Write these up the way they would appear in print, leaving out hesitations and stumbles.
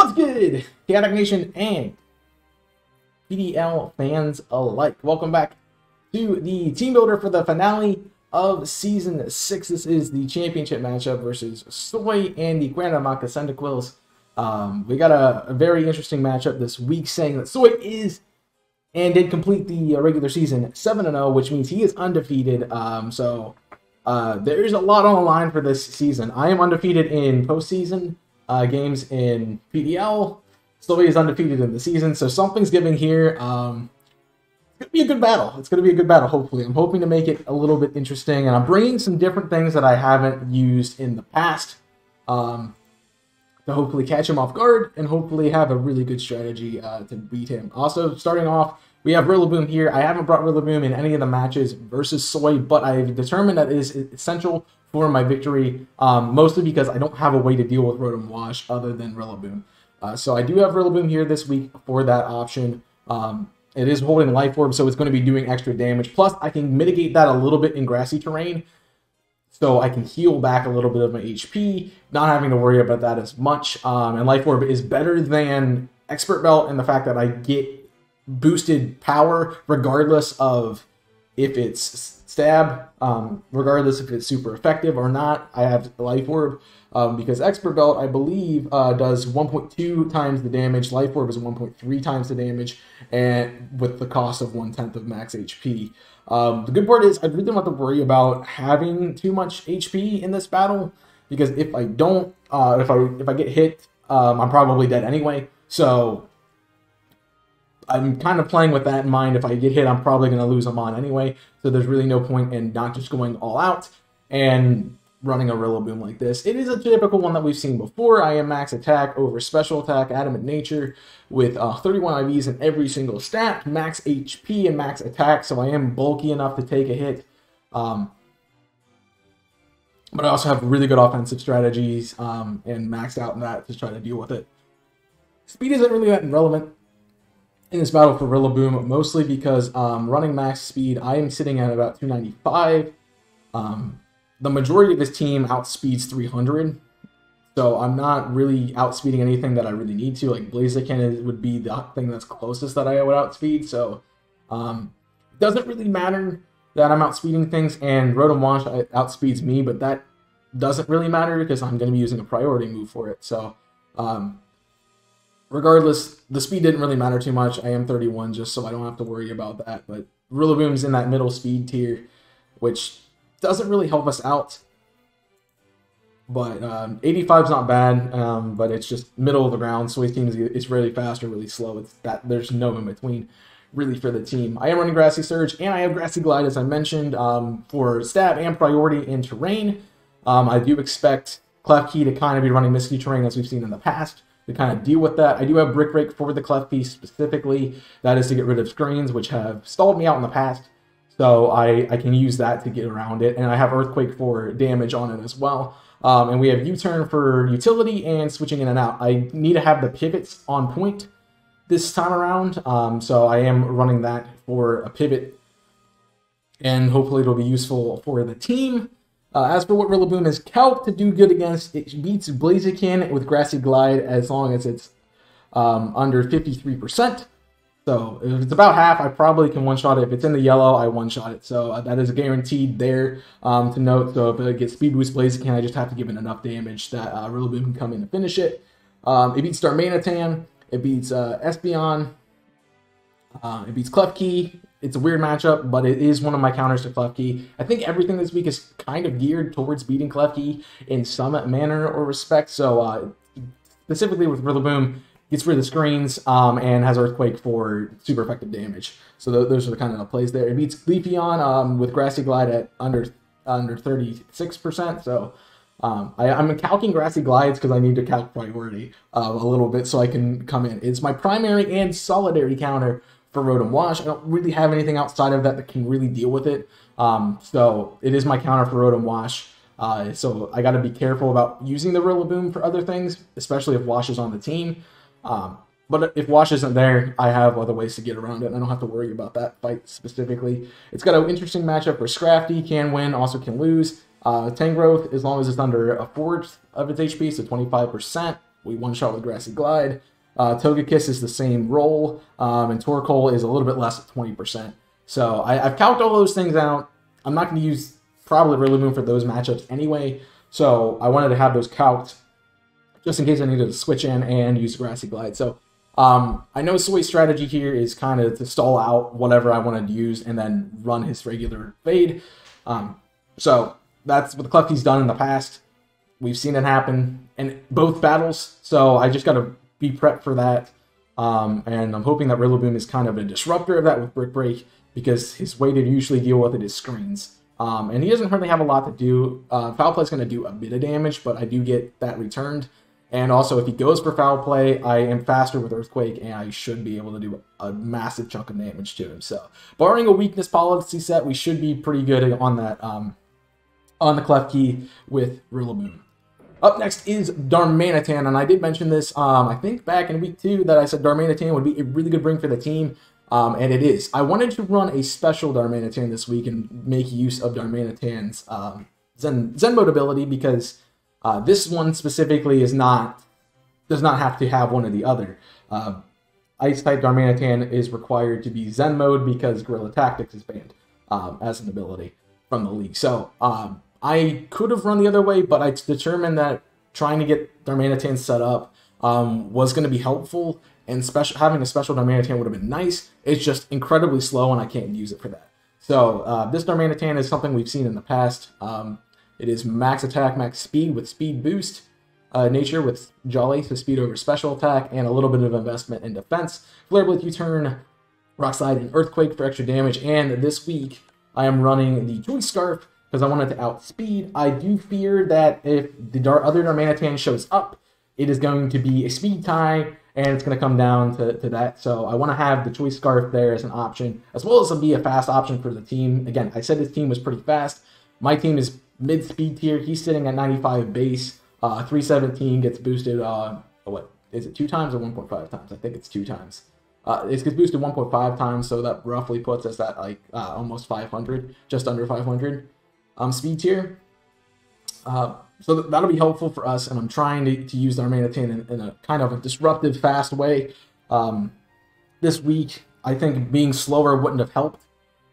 What's good, Chaotic Nation and PDL fans alike? Welcome back to the Team Builder for the finale of Season 6. This is the championship matchup versus Soy and the Granamaka Cyndaquils. We got a very interesting matchup this week, saying that Soy is and did complete the regular season 7-0, which means he is undefeated. There is a lot on the line for this season. I am undefeated in postseason games in PDL. Soy is undefeated in the season, so something's giving here. It's gonna be a good battle. It's gonna be a good battle. Hopefully, I'm hoping to make it a little bit interesting, and I'm bringing some different things that I haven't used in the past to hopefully catch him off guard and hopefully have a really good strategy to beat him. Also, starting off, we have Rillaboom here. I haven't brought Rillaboom in any of the matches versus Soy, but I've determined that it is essential for my victory, mostly because I don't have a way to deal with Rotom Wash other than Rillaboom. So I do have Rillaboom here this week for that option. It is holding Life Orb, so it's going to be doing extra damage. Plus, I can mitigate that a little bit in grassy terrain, so I can heal back a little bit of my HP, not having to worry about that as much. And Life Orb is better than Expert Belt in the fact that I get boosted power regardless of if it's stab, regardless if it's super effective or not. I have Life Orb because Expert Belt, I believe, does 1.2 times the damage. Life Orb is 1.3 times the damage, and with the cost of 1/10 of max HP. The good part is I really don't have to worry about having too much HP in this battle, because if I don't, if I get hit, I'm probably dead anyway. So I'm kind of playing with that in mind. If I get hit, I'm probably going to lose them on anyway, so there's really no point in not just going all out and running a Rillaboom like this. It is a typical one that we've seen before. I am max attack over special attack, adamant nature, with 31 IVs in every single stat, max HP and max attack, so I am bulky enough to take a hit. But I also have really good offensive strategies and maxed out in that to try to deal with it. Speed isn't really that relevant in this battle for Rillaboom, mostly because running max speed, I am sitting at about 295. The majority of this team outspeeds 300, so I'm not really outspeeding anything that I really need to. Like Blaziken would be the thing that's closest that I would outspeed, so it doesn't really matter that I'm outspeeding things, and Rotom Wash outspeeds me, but that doesn't really matter because I'm going to be using a priority move for it. So regardless, the speed didn't really matter too much. I am 31, just so I don't have to worry about that. But Rillaboom's in that middle speed tier, which doesn't really help us out. But 85's not bad, but it's just middle of the ground. So his team is really fast or really slow. It's that there's no in between, really, for the team. I am running Grassy Surge, and I have Grassy Glide, as I mentioned, for stab and priority in terrain. I do expect Klefki to kind of be running Misty terrain as we've seen in the past, to kind of deal with that. I do have Brick Break for the Klefki specifically. That is to get rid of screens, which have stalled me out in the past. So I can use that to get around it. And I have Earthquake for damage on it as well. And we have U-turn for utility and switching in and out. I need to have the pivots on point this time around. So I am running that for a pivot, and hopefully it'll be useful for the team. As for what Rillaboom is calc to do good against, it beats Blaziken with Grassy Glide as long as it's under 53%. So if it's about half, I probably can one-shot it. If it's in the yellow, I one-shot it. So that is guaranteed there to note. So if it gets Speed Boost Blaziken, I just have to give it enough damage that Rillaboom can come in and finish it. It beats Darmanitan. It beats Espeon. It beats Klefki. It's a weird matchup, but it is one of my counters to Klefki. I think everything this week is kind of geared towards beating Klefki in some manner or respect. So specifically with Rillaboom, gets rid of the screens and has Earthquake for super effective damage. So those are the kind of plays there. It beats Leafeon with Grassy Glide at under 36%. So I'm calcing Grassy Glides because I need to calc priority a little bit so I can come in. It's my primary and solidary counter for Rotom Wash. I don't really have anything outside of that can really deal with it. So it is my counter for Rotom Wash. So I got to be careful about using the Rillaboom for other things, especially if Wash is on the team. But if Wash isn't there, I have other ways to get around it, and I don't have to worry about that fight specifically. It's got an interesting matchup where Scrafty can win, also can lose. Tangrowth, as long as it's under a fourth of its HP, so 25%. we one-shot with Grassy Glide. Togekiss is the same roll, and Torkoal is a little bit less at 20%. So I've calc'd all those things out. I'm not going to use probably Rillaboom for those matchups anyway, so I wanted to have those calc'd just in case I needed to switch in and use Grassy Glide. So I know Soy's strategy here is kind of to stall out whatever I wanted to use and then run his regular fade. So that's what Klefki's done in the past. We've seen it happen in both battles, so I just got to be prepped for that. And I'm hoping that Rillaboom is kind of a disruptor of that with Brick Break, because his way to usually deal with it is screens. And he doesn't really have a lot to do. Foul Play is going to do a bit of damage, but I do get that returned. And also, if he goes for Foul Play, I am faster with Earthquake, and I should be able to do a massive chunk of damage to him. So, barring a Weakness Policy set, we should be pretty good on that, on the Klefki with Rillaboom. Up next is Darmanitan, and I did mention this, I think back in week 2, that I said Darmanitan would be a really good bring for the team, and it is. I wanted to run a special Darmanitan this week and make use of Darmanitan's Zen Mode ability, because this one specifically is does not have to have one or the other. Ice-type Darmanitan is required to be Zen Mode because Guerrilla Tactics is banned as an ability from the league. So I could have run the other way, but I determined that trying to get Darmanitan set up was going to be helpful, and having a special Darmanitan would have been nice. It's just incredibly slow, and I can't use it for that. So this Darmanitan is something we've seen in the past. It is max attack, max speed with speed boost, nature with Jolly, so speed over special attack, and a little bit of investment in defense. Flare Blitz, U-turn, Rock Slide, and Earthquake for extra damage. And this week, I am running the Choice Scarf because I wanted to outspeed. I do fear that if the other Darmanitan shows up, it is going to be a speed tie, and it's going to come down to that. So I want to have the Choice Scarf there as an option, as well as to be a fast option for the team. Again, I said his team was pretty fast. My team is mid-speed tier. He's sitting at 95 base. 317 gets boosted, what is it, 2 times or 1.5 times? I think it's 2 times. It gets boosted 1.5 times, so that roughly puts us at like almost 500, just under 500 speed tier. So that'll be helpful for us, and I'm trying to use Darmanitan in a kind of a disruptive, fast way. This week, I think being slower wouldn't have helped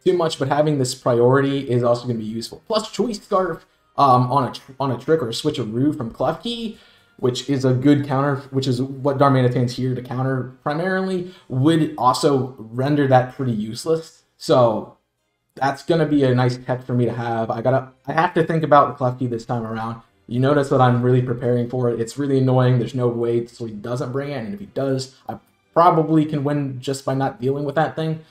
too much, but having this priority is also going to be useful. Plus, Choice Scarf on a trick or a switcheroo from Klefki, which is a good counter, which is what Darmanitan's here to counter primarily, would also render that pretty useless. So that's going to be a nice catch for me to have. I have to think about Klefki this time around. You notice that I'm really preparing for it. It's really annoying. There's no way so he doesn't bring it, and if he does, I probably can win just by not dealing with that thing.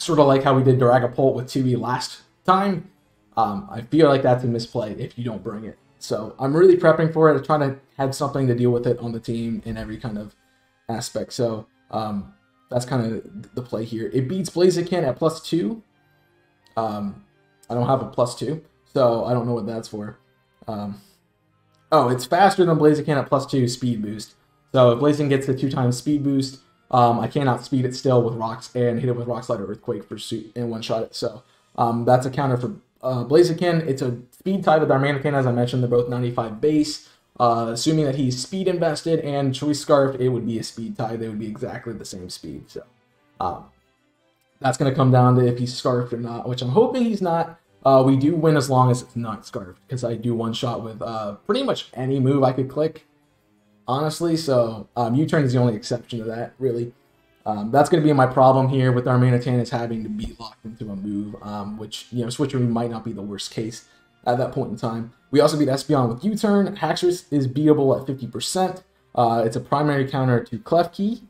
Sort of like how we did Dragapult with 2E last time. I feel like that's a misplay if you don't bring it. So I'm really prepping for it. I'm trying to have something to deal with it on the team in every kind of aspect. So that's kind of the play here. It beats Blaziken at +2. I don't have a +2, so I don't know what that's for. Oh, it's faster than Blaziken at +2 speed boost. So if Blaziken gets the 2 times speed boost, I can't outspeed it still with rocks and hit it with Rock Slide or Earthquake Pursuit and one-shot it. So that's a counter for Blaziken. It's a speed tie with Darmanitan, as I mentioned. They're both 95 base. Assuming that he's speed invested and Choice Scarf, it would be a speed tie. They would be exactly the same speed. So that's going to come down to if he's scarfed or not, which I'm hoping he's not. We do win as long as it's not scarfed, because I do one-shot with pretty much any move I could click, honestly. So U-turn is the only exception to that, really. That's going to be my problem here with Darmanitan, is having to be locked into a move, which, you know, switcheroo might not be the worst case at that point in time. We also beat Espeon with U-turn. Haxorus is beatable at 50%. It's a primary counter to Klefki,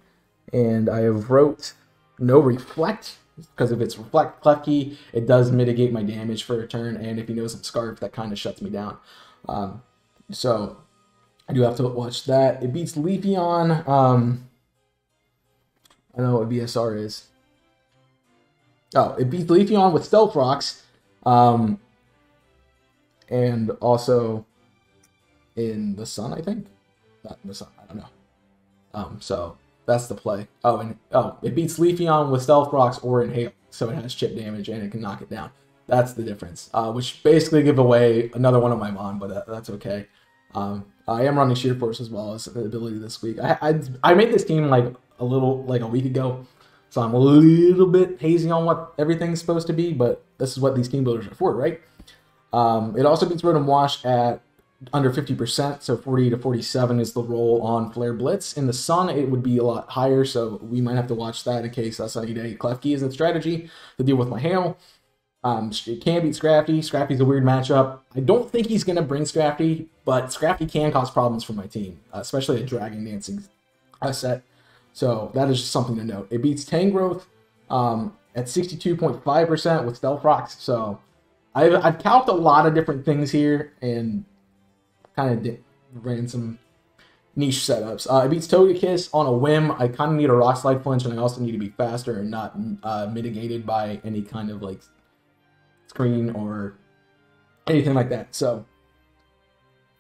and I have wrote no Reflect, because if it's Reflect Klefki, it does mitigate my damage for a turn, and if he knows I'm scarfed, that kind of shuts me down. So I do have to watch that. It beats Leafeon. I don't know what BSR is. Oh, it beats Leafeon with Stealth Rocks. And also in the sun, I think. Not in the sun, I don't know. So that's the play. Oh, and it beats Leafeon with Stealth Rocks or Inhale, so it has chip damage and it can knock it down. That's the difference, which basically give away another one of my Mon, but that's okay. I am running Sheer Force as well as the ability this week. I made this team like a week ago, so I'm a little bit hazy on what everything's supposed to be, but this is what these team builders are for, right? It also beats Rotom Wash at under 50%, so 40 to 47 is the roll on Flare Blitz. In the sun, it would be a lot higher, so we might have to watch that in case I need a Klefki as a strategy to deal with my hail. It can beat Scrafty. Scrafty's a weird matchup. I don't think he's going to bring Scrafty, but Scrafty can cause problems for my team, especially a Dragon Dancing set. So that is just something to note. It beats Tangrowth at 62.5% with Stealth Rocks. So I've calc'd a lot of different things here and kind of ran some niche setups. It beats Togekiss on a whim. I kind of need a Rock Slide flinch, and I also need to be faster and not mitigated by any kind of like screen or anything like that. So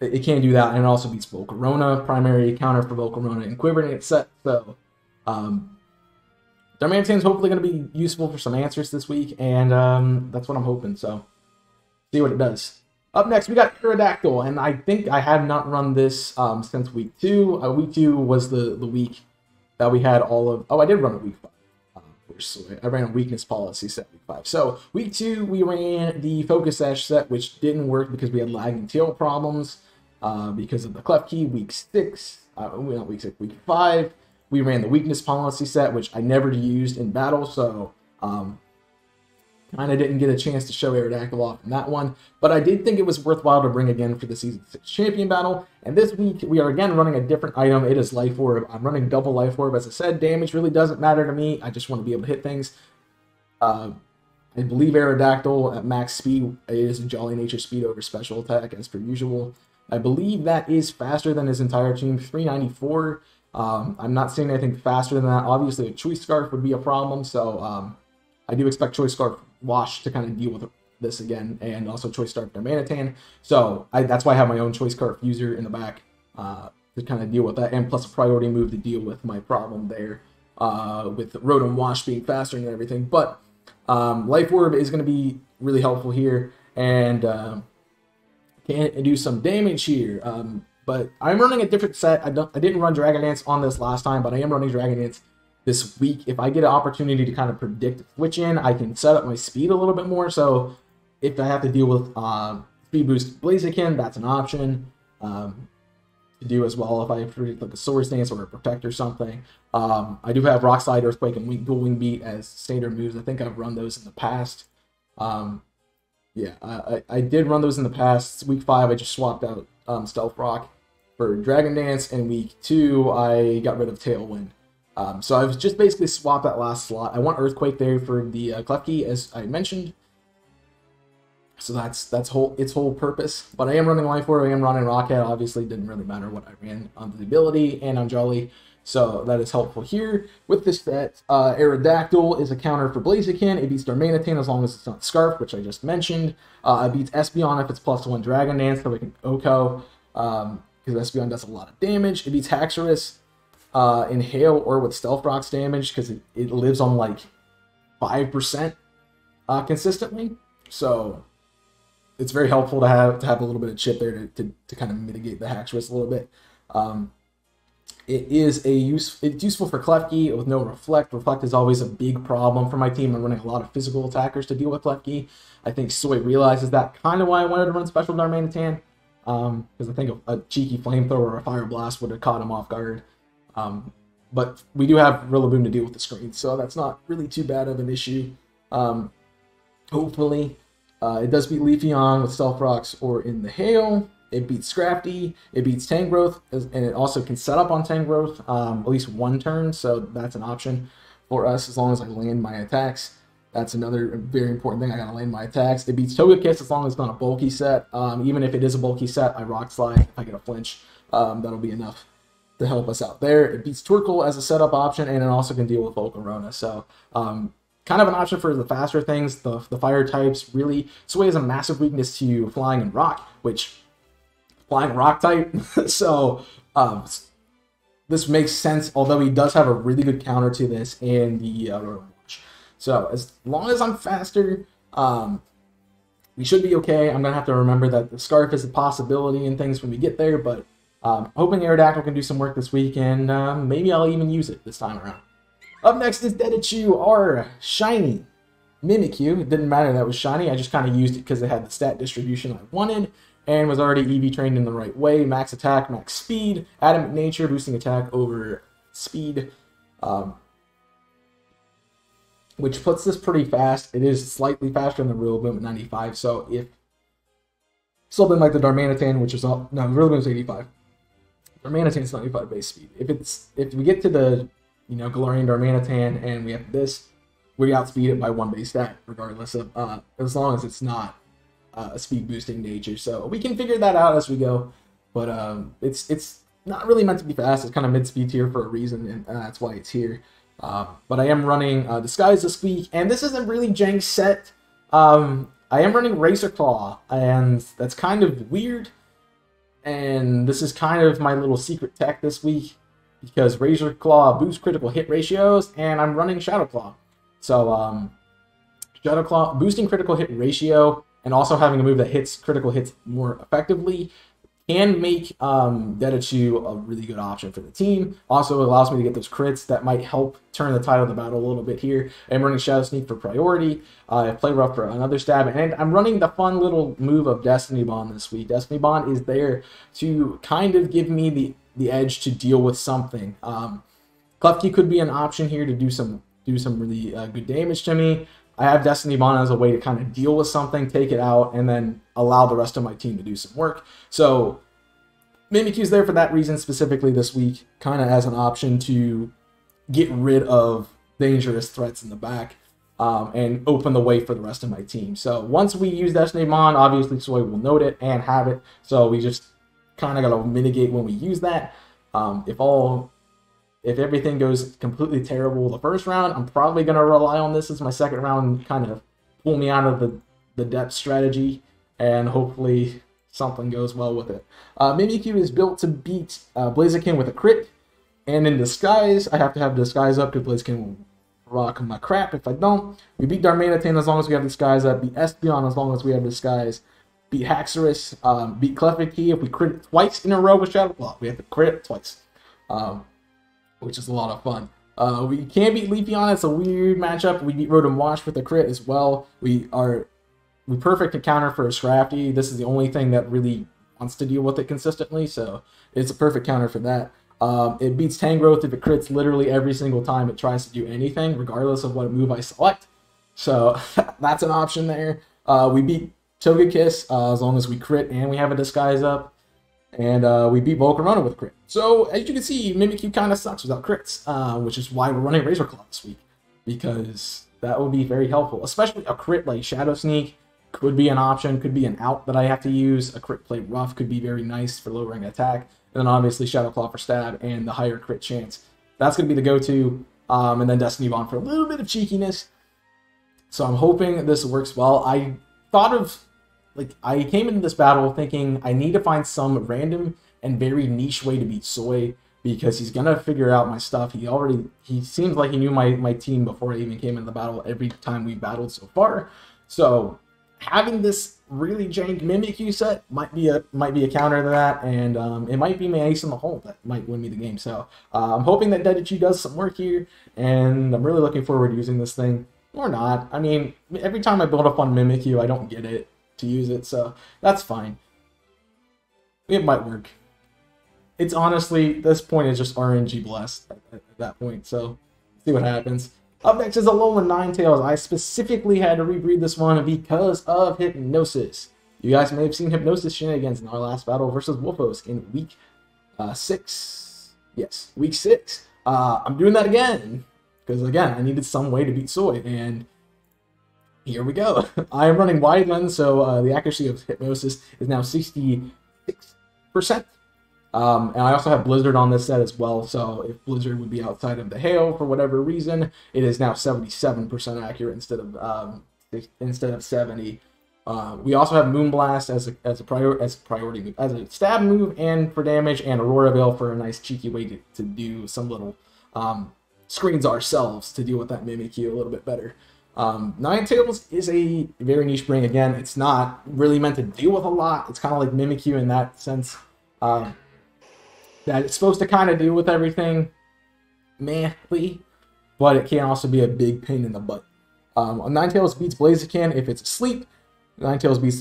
it can do that, and it also beats Volcarona, primary counter for Volcarona and Quivernate set. So Darmanitan's hopefully going to be useful for some answers this week, and that's what I'm hoping. So see what it does. Up next, we got Aerodactyl, and I think I have not run this since week 2. Week 2 was the week that we had all of... Oh, I did run a week 5. I ran a Weakness Policy set week 5. So week 2, we ran the Focus Sash set, which didn't work because we had lagging tail problems because of the Klefki. Week 6, not week 6, week 5, we ran the Weakness Policy set, which I never used in battle, so kind of didn't get a chance to show Aerodactyl off in that one. But I did think it was worthwhile to bring again for the Season 6 Champion Battle. And this week, we are again running a different item. It is Life Orb. I'm running double Life Orb. As I said, damage really doesn't matter to me. I just want to be able to hit things. I believe Aerodactyl at max speed is Jolly Nature Speed over Special Attack, as per usual. I believe that is faster than his entire team, 394. I'm not seeing anything faster than that. Obviously, a Choice Scarf would be a problem, so I do expect Choice Scarf Wash to kind of deal with this again, and also Choice Scarf Darmanitan. So that's why I have my own Choice Scarf user in the back to kind of deal with that, and plus a priority move to deal with my problem there with Rotom Wash being faster and everything. But Life Orb is going to be really helpful here, and can do some damage here. But I'm running a different set. I didn't run Dragon Dance on this last time, but I am running Dragon Dance this week. If I get an opportunity to kind of predict which in, I can set up my speed a little bit more. So if I have to deal with Speed Boost Blaziken, that's an option to do as well. If I predict like a Swords Dance or a Protect or something, I do have Rock Slide, Earthquake, and Dual Wing Beat as standard moves. I think I've run those in the past. Yeah, I did run those in the past. Week 5, I just swapped out Stealth Rock for Dragon Dance, and week 2, I got rid of Tailwind. So I've just basically swapped that last slot. I want Earthquake there for the Klefki, as I mentioned. So that's its whole purpose. But I am running Life Orb, I am running Rockhead. Obviously, it didn't really matter what I ran on the ability, and I'm Jolly. So that is helpful here. With this set, Aerodactyl is a counter for Blaziken. It beats Darmanitan as long as it's not Scarf, which I just mentioned. It beats Espeon if it's +1 Dragon Dance, so we can OHKO, because Espeon does a lot of damage. It beats Haxorus. Inhale or with Stealth Rock's damage, because it lives on like 5% consistently, so it's very helpful to have a little bit of chip there to kind of mitigate the Haxorus a little bit. It's useful for Klefki with no Reflect. Reflect is always a big problem for my team. I'm running a lot of physical attackers to deal with Klefki. I think Soy realizes that, kind of why I wanted to run Special Darmanitan, because I think a cheeky Flamethrower or a Fire Blast would have caught him off guard. But we do have Rillaboom to deal with the screen, so that's not really too bad of an issue. Hopefully, it does beat Leafeon with Stealth Rocks or in the hail. It beats Scrafty, it beats Tangrowth, and it also can set up on Tangrowth at least one turn, so that's an option for us as long as I land my attacks. That's another very important thing, I gotta land my attacks. It beats Togekiss as long as it's not a bulky set. Even if it is a bulky set, I Rock Slide. If I get a flinch, that'll be enough to help us out there. It beats Torkoal as a setup option, and it also can deal with Volcarona. So kind of an option for the faster things, the fire types, really. Sway has a massive weakness to Flying and Rock, which Flying Rock type. So this makes sense, although he does have a really good counter to this in the Rotom Wash. So as long as I'm faster, we should be okay. I'm going to have to remember that the Scarf is a possibility and things when we get there, but hoping Aerodactyl can do some work this week, and maybe I'll even use it this time around. Up next is Dedichu, our shiny Mimikyu. It didn't matter that was shiny. I just kind of used it because it had the stat distribution I wanted and was already EV trained in the right way. Max attack, max speed, adamant nature, boosting attack over speed, which puts this pretty fast. It is slightly faster than the Rillaboom at 95, so if something like the Darmanitan, which is all... No, the Rillaboom's 85. Darmanitan's 95 base speed. If we get to the, you know, Galarian Darmanitan and we have this, we outspeed it by one base stat, regardless of, as long as it's not a speed boosting nature. So we can figure that out as we go, but it's not really meant to be fast. It's kind of mid-speed tier for a reason, and that's why it's here. But I am running Disguise this week, and this is a really jank set. I am running Racer Claw, and that's kind of weird, and this is kind of my little secret tech this week, because Razor Claw boosts critical hit ratios, and I'm running Shadow Claw. So, Shadow Claw, boosting critical hit ratio, and also having a move that hits critical hits more effectively, can make Dedichu a really good option for the team. Also, it allows me to get those crits that might help turn the tide of the battle a little bit here. I'm running Shadow Sneak for priority, Play Rough for another stab, and I'm running the fun little move of Destiny Bond this week. Destiny Bond is there to kind of give me the edge to deal with something. Klefki could be an option here to do some really good damage to me. I have Destiny Bond as a way to kind of deal with something, take it out, and then allow the rest of my team to do some work. So Mimikyu's there for that reason specifically this week, kind of as an option to get rid of dangerous threats in the back and open the way for the rest of my team. So once we use Destiny Bond, obviously Soy will note it and have it, so we just kind of got to mitigate when we use that. If everything goes completely terrible the first round, I'm probably going to rely on this as my second round, kind of pull me out of the depth strategy, and hopefully something goes well with it. Mimikyu is built to beat Blaziken with a crit, and in Disguise, I have to have Disguise up because Blaziken will rock my crap if I don't. We beat Darmanitan as long as we have Disguise up, beat Espeon as long as we have Disguise, beat Haxorus, beat Klefki if we crit it twice in a row with Shadow Claw. We have to crit it twice. Which is a lot of fun. We can beat Leafeon. It's a weird matchup. We beat Rotom Wash with a crit as well. We perfect encounter for a Scrafty. This is the only thing that really wants to deal with it consistently, so it's a perfect counter for that. It beats Tangrowth if it crits literally every single time it tries to do anything, regardless of what move I select. So that's an option there. We beat Togekiss as long as we crit and we have a Disguise up. And we beat Volcarona with a crit. So, as you can see, Mimikyu kind of sucks without crits, which is why we're running Razor Claw this week, because that would be very helpful. Especially a crit like Shadow Sneak could be an option, could be an out that I have to use. A crit Play Rough could be very nice for lowering attack. And then, obviously, Shadow Claw for stab and the higher crit chance. That's going to be the go-to. And then Destiny Bond for a little bit of cheekiness. So, I'm hoping this works well. I thought of... Like, I came into this battle thinking I need to find some random and very niche way to beat Soy, because he's gonna figure out my stuff. He seems like he knew my team before I even came into the battle every time we battled so far. So having this really jank Mimikyu set might be a counter to that, and it might be my ace in the hole that might win me the game. So I'm hoping that Dedichu does some work here, and I'm really looking forward to using this thing. Or not. I mean, every time I build up on Mimikyu, I don't get it to use it, so that's fine. It might work. It's honestly, this point is just RNG blessed at that point, so see what happens. Up next is Alolan Ninetales. I specifically had to rebreed this one because of Hypnosis. You guys may have seen Hypnosis shenanigans in our last battle versus Wolfos in week 6. Yes, week 6. I'm doing that again, because again, I needed some way to beat Soy, and here we go. I am running Wide Lens, so the accuracy of Hypnosis is now 66%. And I also have Blizzard on this set as well, so if Blizzard would be outside of the hail for whatever reason, it is now 77% accurate instead of 70. We also have Moonblast as a priority move, as a stab move, and for damage, and Aurora Veil for a nice cheeky way to do some little screens ourselves to deal with that Mimikyu a little bit better. Ninetales is a very niche bring. Again, it's not really meant to deal with a lot. It's kind of like Mimikyu in that sense. That it's supposed to kind of deal with everything, meh-ly, but it can also be a big pain in the butt. Ninetales beats Blaziken if it's asleep. Ninetales beats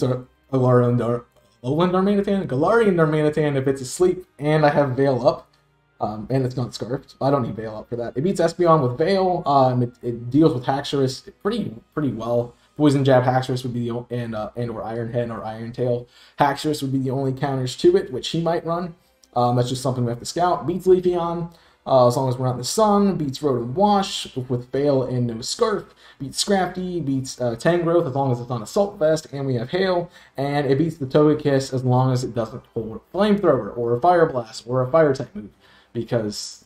Galarian Darmanitan if it's asleep, and I have Veil up, and it's not Scarfed. I don't need Veil up for that. It beats Espeon with Veil. It deals with Haxorus pretty well. Poison Jab Haxorus would be the and/or Iron Head or Iron Tail. Haxorus would be the only counters to it, which he might run. That's just something we have to scout. Beats Leafeon, as long as we're not in the sun. Beats Rotom Wash with Veil and no Scarf. Beats Scrafty, beats Tangrowth as long as it's on Assault Vest, and we have Hail. And it beats the Togekiss as long as it doesn't hold a Flamethrower or a Fire Blast or a Fire type move, because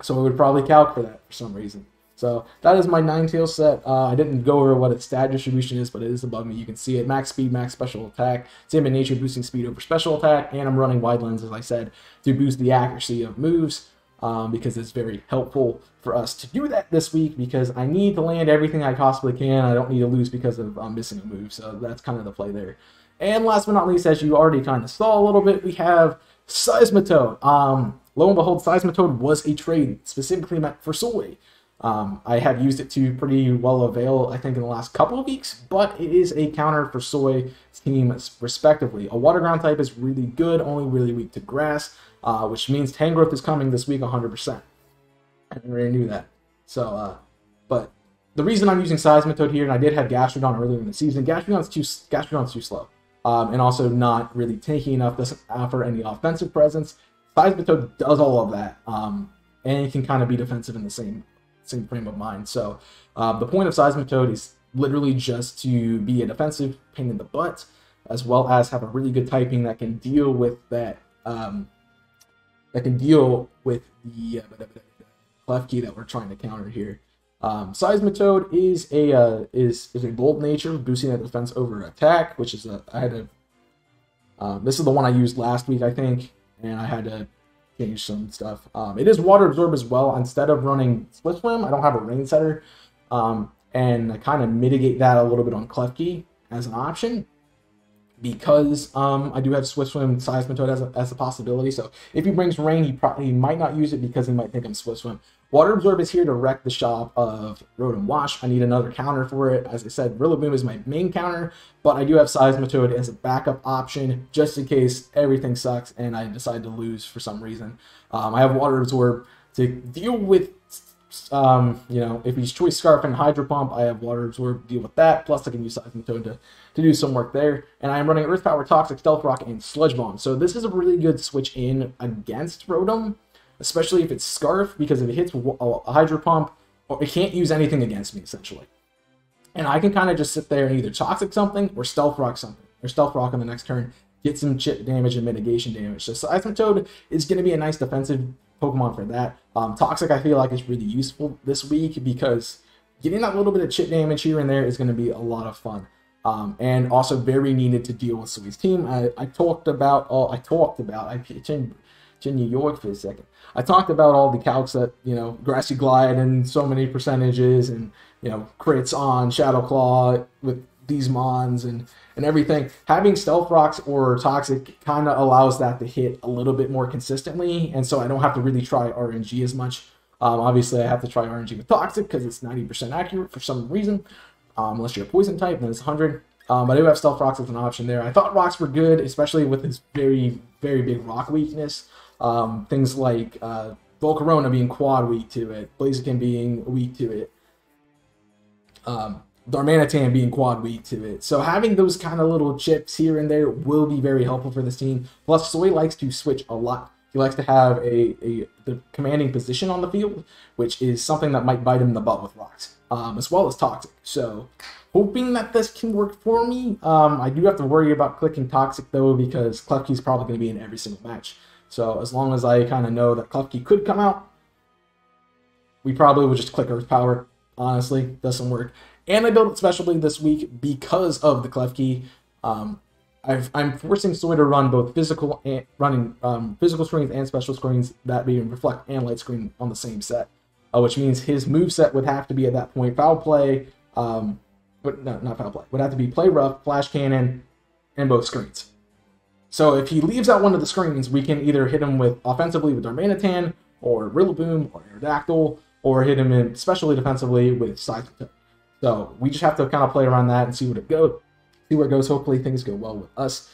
so it would probably calc for that for some reason. So that is my Ninetales set. I didn't go over what its stat distribution is, but it is above me. You can see it. Max speed, max special attack. Same in nature, boosting speed over special attack. And I'm running wide lens, as I said, to boost the accuracy of moves, because it's very helpful for us to do that this week, because I need to land everything I possibly can. I don't need to lose because of missing a move. So that's kind of the play there. And last but not least, as you already kind of saw a little bit, we have Seismitoad. Lo and behold, Seismitoad was a trade specifically meant for Solway. I have used it to pretty well avail, I think, in the last couple of weeks, but it is a counter for Soy team, respectively. A Water Ground type is really good, only really weak to Grass, which means Tangrowth is coming this week 100%. I already knew that. So, but the reason I'm using Seismitoad here, and I did have Gastrodon earlier in the season, Gastrodon's too slow, and also not really tanky enough, doesn't offer any offensive presence. Seismitoad does all of that, and it can kind of be defensive in the same frame of mind. So the point of Seismitoad is literally just to be a defensive pain in the butt, as well as have a really good typing that can deal with that, the Klefki that we're trying to counter here. Seismitoad is a bold nature, boosting that defense over attack, which is this is the one I used last week, I think, and I had to change some stuff. It is Water Absorb as well. Instead of running Split Swim, I don't have a Rain Setter, and I kind of mitigate that a little bit on Klefki as an option, because I do have Swift Swim Seismitoad as a possibility. So if he brings Rain, he might not use it because he might think I'm Swift Swim. Water Absorb is here to wreck the shop of Rotom Wash. I need another counter for it. As I said, Rillaboom is my main counter, but I do have Seismitoad as a backup option just in case everything sucks and I decide to lose for some reason. I have Water Absorb to deal with, if he's Choice Scarf and Hydro Pump, I have Water Absorb to deal with that. Plus, I can use Seismitoad to do some work there. And I am running Earth Power, Toxic, Stealth Rock, and Sludge Bomb. So this is a really good switch in against Rotom, especially if it's Scarf, because if it hits a Hydro Pump, it can't use anything against me, essentially. And I can kind of just sit there and either Toxic something or Stealth Rock on the next turn, get some chip damage and mitigation damage. So Seismitoad is going to be a nice defensive Pokemon for that. Toxic, I feel like, is really useful this week, because getting that little bit of chip damage here and there is going to be a lot of fun, and also very needed to deal with Sui's team. I talked about all the calcs that, Grassy Glide and so many percentages and, crits on Shadow Claw with these mons and everything. Having Stealth Rocks or Toxic kind of allows that to hit a little bit more consistently, and so I don't have to really try RNG as much. Obviously, I have to try RNG with Toxic because it's 90% accurate for some reason, unless you're a Poison type, then it's 100. But I do have Stealth Rocks as an option there. I thought Rocks were good, especially with his very, very big Rock weakness. Things like Volcarona being quad weak to it, Blaziken being weak to it, Darmanitan being quad weak to it. So having those kind of little chips here and there will be very helpful for this team. Plus, Soy likes to switch a lot. He likes to have the commanding position on the field, which is something that might bite him in the butt with Rocks, as well as Toxic. So hoping that this can work for me. I do have to worry about clicking Toxic, though, because Klefki's probably going to be in every single match. So as long as I kind of know that Klefki could come out, we probably would just click Earth Power. Honestly, doesn't work. And I built it specially this week because of the Klefki. I'm forcing Soy to run both physical screens and special screens, that being Reflect and Light Screen on the same set, which means his moveset would have to be at that point Foul Play, But no, not Foul Play. Would have to be Play Rough, Flash Cannon, and both screens. So if he leaves out one of the screens, we can either hit him with offensively with Darmanitan, or Rillaboom, or Aerodactyl, or hit him in specially defensively with Seismitoad. So we just have to kind of play around that and see what it goes. See where it goes. Hopefully things go well with us.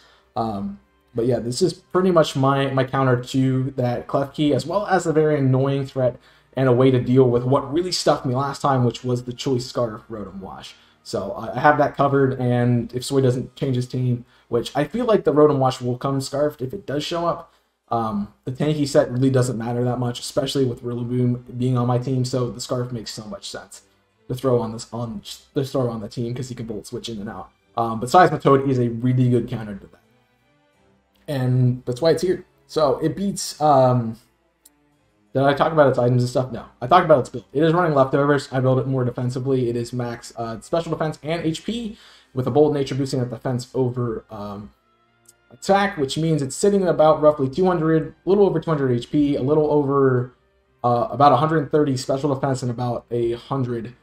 But yeah, this is pretty much my counter to that Klefki, as well as a very annoying threat and a way to deal with what really stuck me last time, which was the Choice Scarf Rotom Wash. So I have that covered, and if Soy doesn't change his team, which I feel like the Rotom Wash will come Scarfed if it does show up, the tanky set really doesn't matter that much, especially with Rillaboom being on my team, so the Scarf makes so much sense to throw on the team because he can bolt switch in and out. But Seismitoad is a really good counter to that. And that's why it's here. So it beats, did I talk about its items and stuff? No, I talked about its build. It is running Leftovers. I build it more defensively. It is max special defense and HP with a bold nature boosting at defense over attack, which means it's sitting at about roughly 200, a little over 200 HP, a little over about 130 special defense and about 100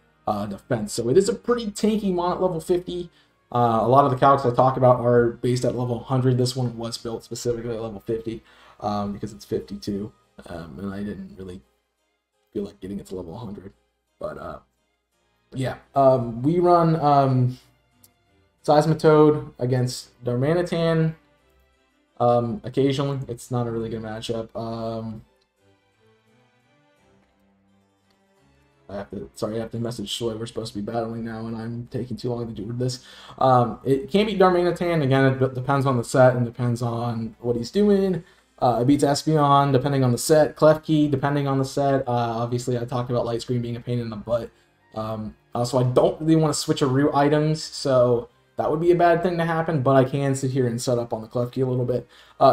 defense. So it is a pretty tanky mon at level 50. A lot of the calcs I talk about are based at level 100. This one was built specifically at level 50 because it's 52, and I didn't really feel like getting it to level 100. But yeah, we run Seismitoad against Darmanitan occasionally. It's not a really good matchup. I have to message Soy. We're supposed to be battling now, and I'm taking too long to do with this. It can beat Darmanitan. Again, it depends on the set and depends on what he's doing. It beats Espeon, depending on the set. Klefki, depending on the set. Obviously, I talked about Light Screen being a pain in the butt. So I don't really want to switch Aru items, so that would be a bad thing to happen, but I can sit here and set up on the Klefki a little bit.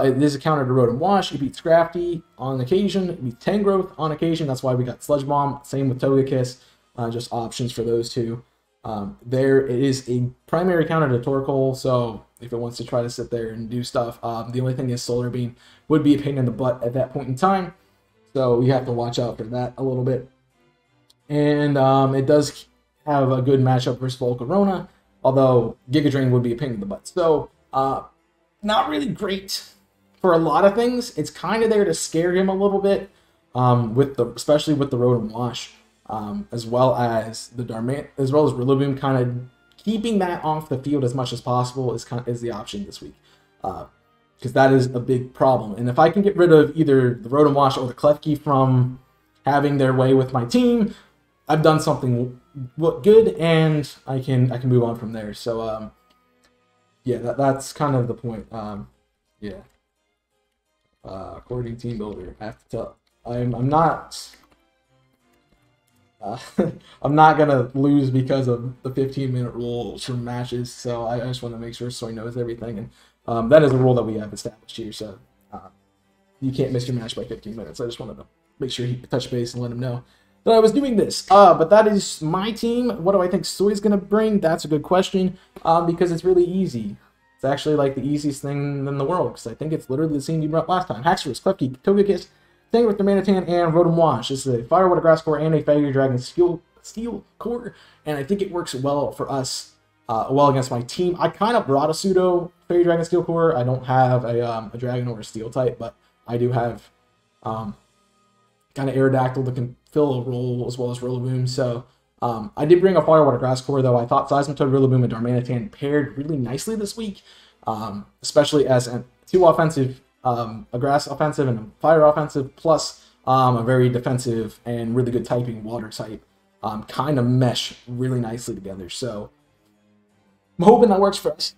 It is a counter to Rotom Wash. It beats Scrafty on occasion. It beats Tangrowth on occasion. That's why we got Sludge Bomb. Same with Togekiss. Just options for those two. There is a primary counter to Torkoal, so if it wants to try to sit there and do stuff, the only thing is Solar Beam would be a pain in the butt at that point in time. So you have to watch out for that a little bit. And it does have a good matchup versus Volcarona, although Giga Drain would be a pain in the butt. So, not really great for a lot of things. It's kind of there to scare him a little bit, especially with the Rotom Wash, as well as Rillaboom. Kind of keeping that off the field as much as possible is the option this week, because that is a big problem. And if I can get rid of either the Rotom Wash or the Klefki from having their way with my team, I've done something good, and I can move on from there. So yeah, that's kind of the point. Yeah. According to Team Builder, I have to tell I'm not gonna lose because of the 15-minute rule for matches. So I just want to make sure Soy knows everything, and that is a rule that we have established here. So you can't miss your match by 15 minutes. I just wanted to make sure he touch base and let him know that I was doing this. But that is my team. What do I think Soy's going to bring? That's a good question, because it's really easy. It's actually like the easiest thing in the world, because I think it's literally the same you brought last time. Haxorus, Klefki, Togekiss, Tangrowth, Darmanitan, and Rotom Wash. This is a Fire Water Grass Core and a Fairy Dragon Steel Core, and I think it works well for us, well against my team. I kind of brought a pseudo Fairy Dragon Steel Core. I don't have a Dragon or a Steel type, but I do have kind of Aerodactyl that can fill a role as well as Rillaboom. So I did bring a Fire Water Grass Core, though. I thought Seismitoad, Rillaboom, and Darmanitan paired really nicely this week, especially as two offensive, a grass offensive and a fire offensive, plus a very defensive and really good typing water type, kind of mesh really nicely together. So I'm hoping that works for us.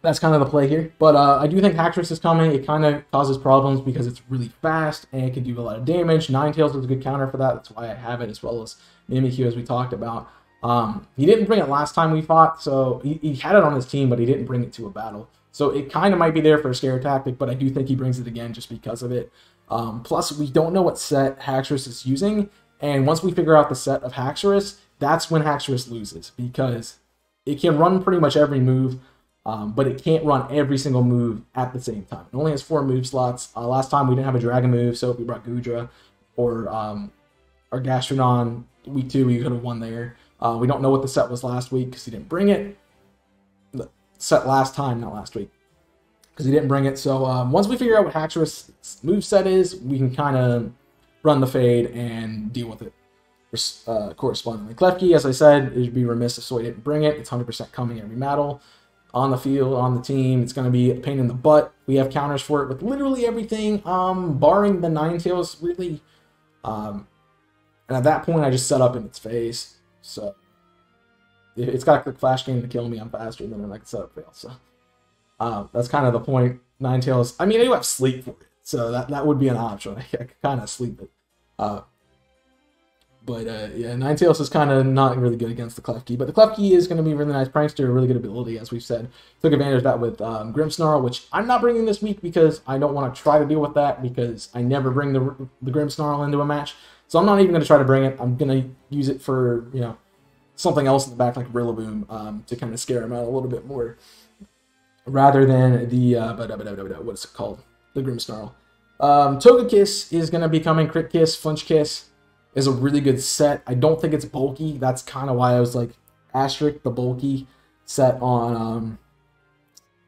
That's kind of the play here. But I do think Haxorus is coming. It kind of causes problems because it's really fast and it can do a lot of damage. Ninetales was a good counter for that. That's why I have it, as well as Mimikyu, as we talked about. He didn't bring it last time we fought, so he had it on his team, but he didn't bring it to a battle. So it kind of might be there for a scare tactic, but I do think he brings it again just because of it. Plus, we don't know what set Haxorus is using. And once we figure out the set of Haxorus, that's when Haxorus loses, because it can run pretty much every move. But it can't run every single move at the same time. It only has 4 move slots. Last time we didn't have a dragon move, so if we brought Gudra or Gastronon, week 2, we could have won there. We don't know what the set was last week because he didn't bring it. The set last time, not last week, because he didn't bring it. So once we figure out what Haxorus' moveset is, we can kind of run the fade and deal with it correspondingly. Klefki, as I said, it would be remiss if Soy didn't bring it. It's 100% coming every battle. On the field, on the team, it's going to be a pain in the butt. We have counters for it with literally everything, barring the Ninetales, really. And at that point, I just set up in its face. So it's got a quick flash game to kill me. I'm faster than it. I can set up fail. So that's kind of the point. Ninetales, I mean, I do have sleep for it, so that would be an option. I could kind of sleep it. Yeah, Ninetales is kind of not really good against the Klefki, but the Klefki is going to be really nice. Prankster, a really good ability, as we've said. Took advantage of that with Grimmsnarl, which I'm not bringing this week because I don't want to try to deal with that because I never bring the Grimmsnarl into a match. So I'm not even going to try to bring it. I'm going to use it for, you know, something else in the back like Rillaboom to kind of scare him out a little bit more rather than the, what's it called? The Grimmsnarl. Togekiss is going to be coming. Crit Kiss, Flinch Kiss is a really good set. I don't think it's bulky. That's kind of why I was like asterisk the bulky set on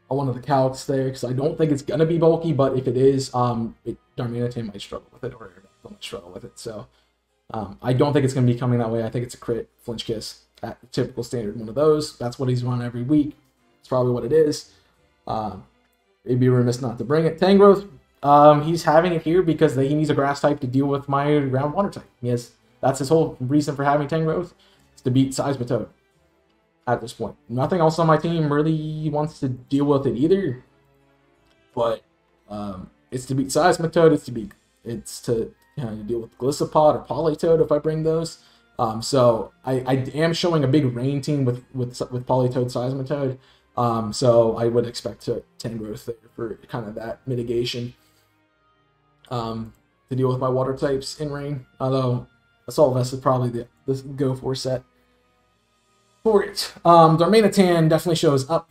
one of the calcs there, because I don't think it's gonna be bulky, but if it is, Darmanitan might struggle with it, or might struggle with it. So I don't think it's gonna be coming that way. I think it's a crit, Flinch Kiss, that typical standard one of those. That's what he's run every week. It's probably what it is. It'd be remiss not to bring it. Tangrowth, he's having it here because he needs a grass type to deal with my ground water type. Yes, that's his whole reason for having Tangrowth, is to beat Seismitoad at this point. Nothing else on my team really wants to deal with it either, but it's to beat Seismitoad, it's to deal with Glissapod or Politoed if I bring those. So I am showing a big rain team with Politoed, Seismitoad, so I would expect to Tangrowth there for kind of that mitigation. To deal with my water types in rain, although Assault Vest is probably the go for set for it. Darmanitan definitely shows up,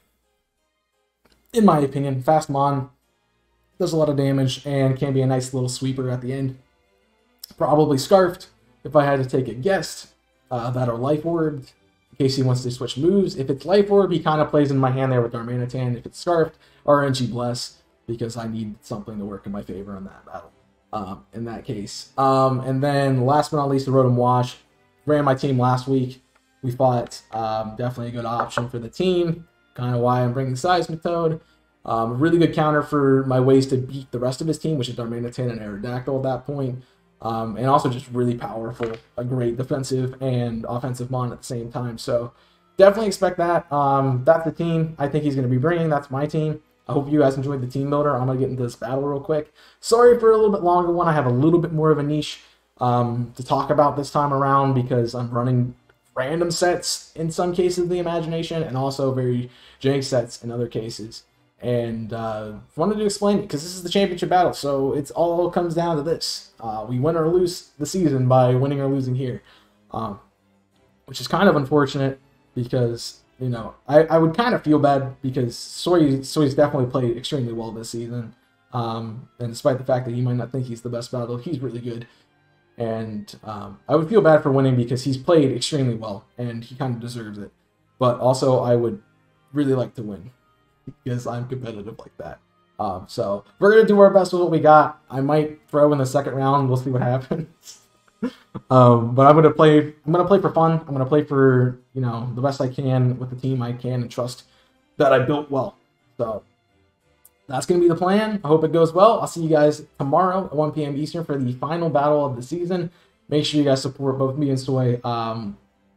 in my opinion. Fast Mon, does a lot of damage, and can be a nice little sweeper at the end. Probably Scarfed, if I had to take a guess, that are Life Orb, in case he wants to switch moves. If it's Life Orb, he kind of plays in my hand there with Darmanitan. If it's Scarfed, RNG Bless, because I need something to work in my favor on that battle, in that case. And then last but not least, the Rotom Wash. Ran my team last week. We fought. Definitely a good option for the team. Kind of why I'm bringing Seismitoad. Really good counter for my ways to beat the rest of his team, which is Darmanitan and Aerodactyl at that point. And also just really powerful. A great defensive and offensive mon at the same time. So definitely expect that. That's the team I think he's going to be bringing. That's my team. I hope you guys enjoyed the team builder. I'm going to get into this battle real quick. Sorry for a little bit longer one. I have a little bit more of a niche to talk about this time around because I'm running random sets in some cases of the imagination and also very jank sets in other cases. And wanted to explain it because this is the championship battle. So it all comes down to this. We win or lose the season by winning or losing here, which is kind of unfortunate because, you know, I would kind of feel bad because Soy's definitely played extremely well this season. And despite the fact that you might not think he's the best battle, he's really good. And I would feel bad for winning because he's played extremely well and he kind of deserves it. But also I would really like to win because I'm competitive like that. So we're going to do our best with what we got. I might throw in the second round. We'll see what happens. But I'm gonna play for fun. I'm gonna play for, you know, the best I can with the team I can and trust that I built well. So that's gonna be the plan. I hope it goes well. I'll see you guys tomorrow at 1 p.m. Eastern for the final battle of the season. Make sure you guys support both me and Soy.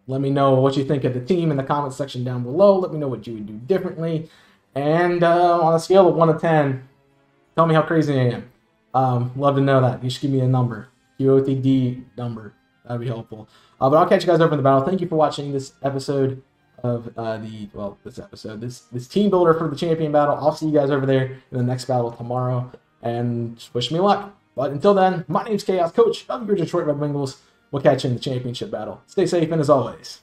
Let me know what you think of the team in the comment section down below. Let me know what you would do differently. And on a scale of 1 to 10, tell me how crazy I am. Love to know that. You should give me a number. QOTD number. That'd be helpful. But I'll catch you guys over in the battle. Thank you for watching this episode of this team builder for the champion battle. I'll see you guys over there in the next battle tomorrow, and wish me luck. But until then, my name's Chaos Coach of your Detroit Red Wings. We'll catch you in the championship battle. Stay safe, and as always.